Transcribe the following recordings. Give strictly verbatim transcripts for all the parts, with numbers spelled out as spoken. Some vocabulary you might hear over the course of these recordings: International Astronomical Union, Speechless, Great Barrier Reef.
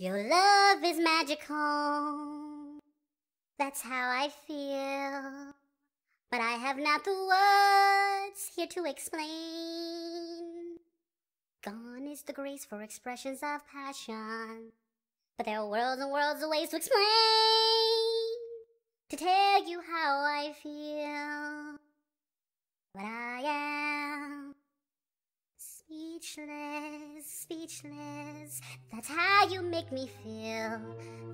Your love is magical, that's how I feel, but I have not the words here to explain. Gone is the grace for expressions of passion, but there are worlds and worlds of ways to explain, to tell you how I feel, but I am speechless, speechless, that's how you make me feel.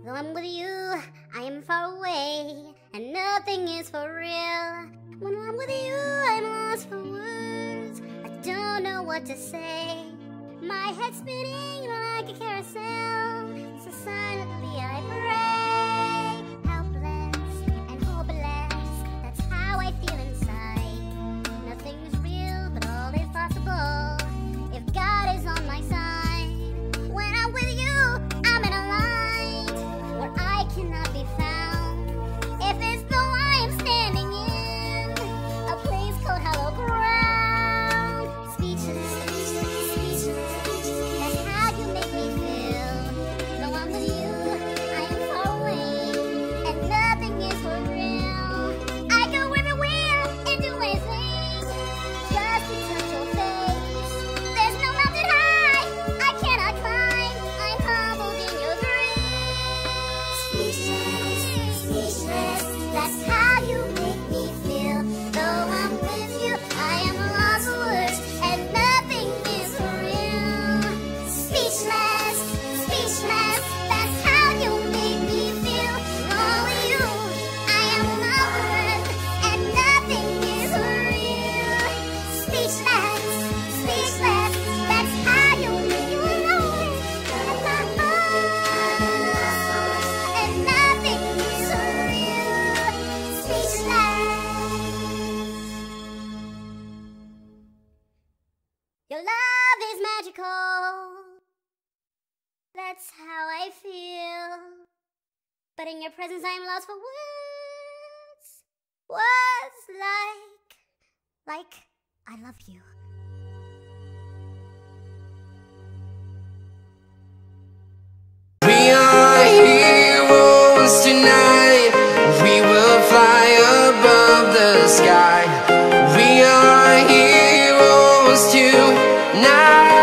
Though I'm with you, I am far away, and nothing is for real. When I'm with you, I'm lost for words, I don't know what to say. My head's spinning like a carousel, so silently I pray. Helpless and hopeless, that's how I feel inside. Nothing's real, but all is possible. Your love is magical, that's how I feel, but in your presence I am lost for words, words like, like I love you. We are heroes tonight, we will fly above the sky. We are heroes tonight. Now